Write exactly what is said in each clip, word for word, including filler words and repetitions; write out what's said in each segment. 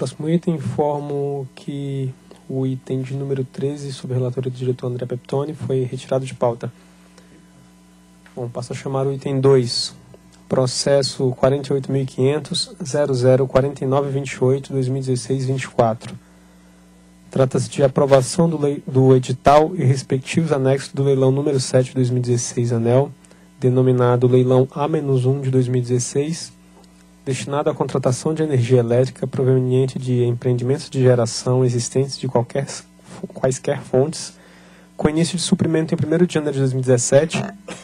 Próximo item, informo que o item de número treze, sob relatório do diretor André Peptoni, foi retirado de pauta. Bom, passo a chamar o item dois, processo quarenta e oito mil e quinhentos ponto zero zero quatro nove dois oito barra dois mil e dezesseis barra vinte e quatro. Trata-se de aprovação do, lei, do edital e respectivos anexos do leilão número sete de dois mil e dezesseis ANEEL, denominado Leilão A menos um de dois mil e dezesseis, destinado à contratação de energia elétrica proveniente de empreendimentos de geração existentes de qualquer, quaisquer fontes, com início de suprimento em primeiro de janeiro de dois mil e dezessete,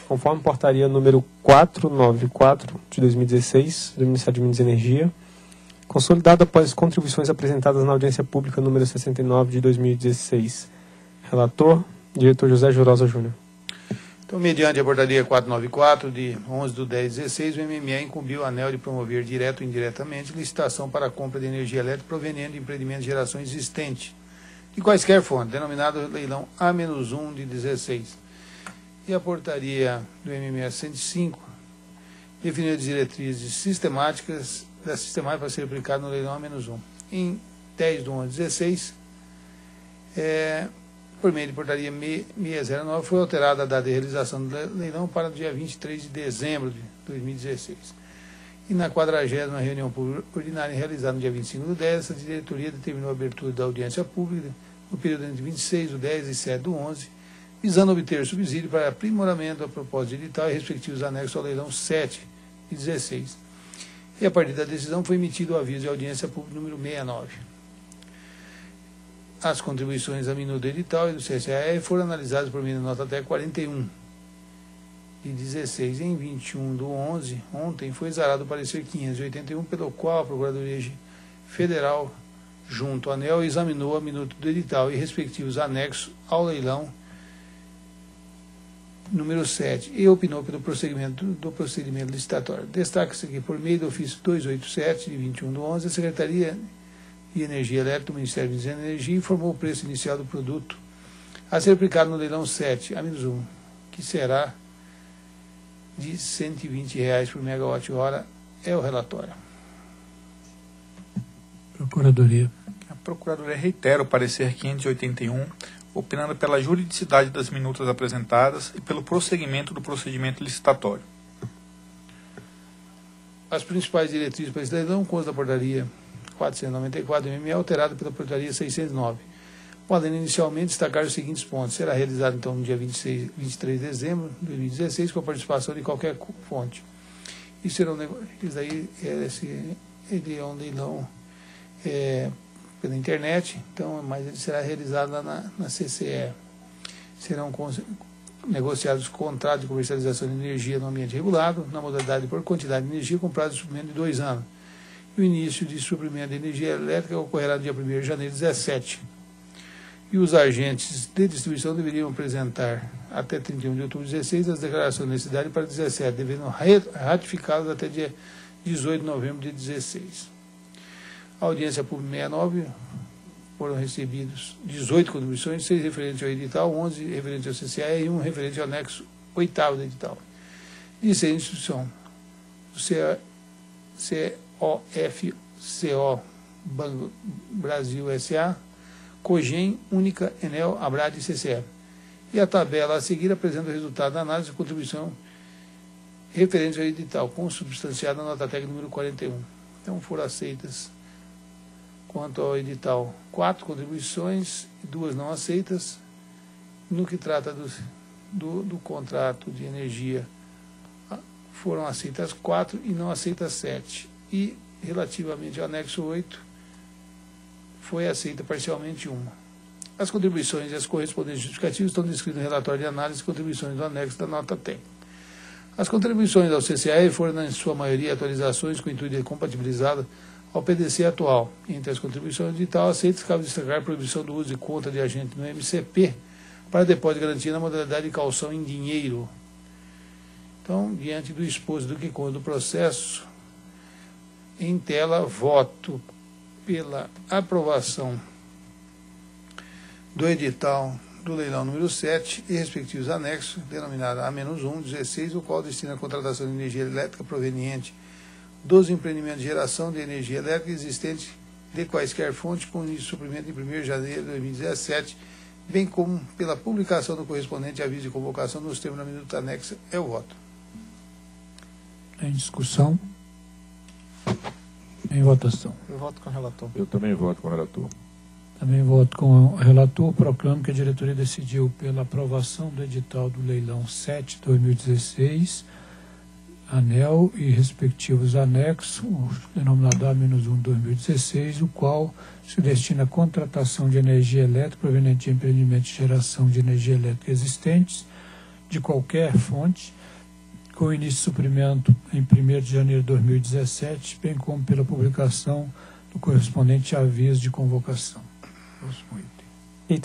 conforme portaria número quatrocentos e noventa e quatro de dois mil e dezesseis, do Ministério de Minas e Energia, consolidado após contribuições apresentadas na audiência pública número sessenta e nove de dois mil e dezesseis. Relator, diretor José Jurhosa Júnior. Então, mediante a portaria quatrocentos e noventa e quatro, de onze de dez de dezesseis, o M M E incumbiu a ANEEL de promover, direto ou indiretamente, licitação para a compra de energia elétrica proveniente de empreendimentos de geração existente de quaisquer fontes, denominado leilão A menos um de dezesseis. E a portaria do M M E cento e cinco definiu as diretrizes sistemáticas da sistemática para ser aplicada no leilão A menos um. Em dez de onze de dezesseis, é, por meio de portaria seiscentos e nove, foi alterada a data de realização do leilão para o dia vinte e três de dezembro de dois mil e dezesseis. E na quadragésima reunião ordinária realizada no dia vinte e cinco do dez, a diretoria determinou a abertura da audiência pública no período entre vinte e seis do dez e sete do onze, visando obter subsídio para aprimoramento da proposta edital e respectivos anexos ao leilão sete de dezesseis. E a partir da decisão foi emitido o aviso de audiência pública número sessenta e nove. As contribuições à minuta do edital e do C S E A E foram analisadas por meio da nota até quarenta e um de dezesseis. Em vinte e um do onze, ontem, foi exarado o parecer quinhentos e oitenta e um, pelo qual a Procuradoria Federal, junto à ANEEL, examinou a minuta do edital e respectivos anexos ao leilão número sete e opinou pelo prosseguimento do procedimento licitatório. Destaca-se que, por meio do ofício duzentos e oitenta e sete, de vinte e um do onze, a Secretaria de Energia Elétrica do Ministério de Minas e Energia informou o preço inicial do produto a ser aplicado no leilão sete A menos um, que será de cento e vinte reais por megawatt-hora. É o relatório. Procuradoria. A Procuradoria reitera o parecer quinhentos e oitenta e um, opinando pela juridicidade das minutas apresentadas e pelo prosseguimento do procedimento licitatório. As principais diretrizes para esse leilão constam da portaria quatrocentos e noventa e quatro do M M E, alterada pela portaria seiscentos e nove. Podendo inicialmente destacar os seguintes pontos. Será realizado, então, no dia vinte e seis, vinte e três de dezembro de dois mil e dezesseis, com a participação de qualquer fonte. Isso será um negócio. Isso aí é, esse, ele é um leilão é, pela internet, então, mas ele será realizado lá na, na C C E. Serão negociados contratos de comercialização de energia no ambiente regulado, na modalidade por quantidade de energia, com prazo de suprimento de dois anos. E o início de suprimento de energia elétrica ocorrerá no dia primeiro de janeiro de dois mil e dezessete. E os agentes de distribuição deveriam apresentar até trinta e um de outubro de dois mil e dezesseis as declarações de necessidade para dezessete, devendo ratificá-las até dia dezoito de novembro de dois mil e dezesseis. A audiência pública sessenta e nove, foram recebidos dezoito contribuições, seis referentes ao edital, onze referentes ao C C E e um referente ao anexo oitavo do edital. E sem instrução, o C E A O F C O Brasil S A, COGEM, Única, Enel, Abrade e C C R. E a tabela a seguir apresenta o resultado da análise de contribuição referente ao edital, consubstanciada na nota técnica número quarenta e um. Então foram aceitas, quanto ao edital, quatro contribuições e duas não aceitas. No que trata do, do, do contrato de energia, foram aceitas quatro e não aceitas sete. E, relativamente ao anexo oito, foi aceita parcialmente uma. As contribuições e as correspondentes justificativas estão descritas no relatório de análise de contribuições do anexo da nota técnica. As contribuições ao C C R foram, em sua maioria, atualizações com o intuito de compatibilizá-las ao P D C atual. Entre as contribuições de tal aceitas, cabe destacar a proibição do uso de conta de agente no M C P para depósito de garantia na modalidade de calção em dinheiro. Então, diante do exposto do que consta do processo, em tela, voto pela aprovação do edital do leilão número sete e respectivos anexos, denominado A menos um dezesseis, o qual destina a contratação de energia elétrica proveniente dos empreendimentos de geração de energia elétrica existente de quaisquer fontes com início de suprimento em primeiro de janeiro de dois mil e dezessete, bem como pela publicação do correspondente aviso de convocação nos termos da minuta anexa. É o voto. Em discussão? Em votação. Eu voto com o relator. Eu também voto com o relator. Também voto com o relator. Proclamo que a diretoria decidiu pela aprovação do edital do leilão sete barra dois mil e dezesseis, ANEEL e respectivos anexos, denominado A um barra dois mil e dezesseis, o qual se destina à contratação de energia elétrica proveniente de empreendimentos de geração de energia elétrica existentes, de qualquer fonte, com início de suprimento em primeiro de janeiro de dois mil e dezessete, bem como pela publicação do correspondente aviso de convocação. Próximo item.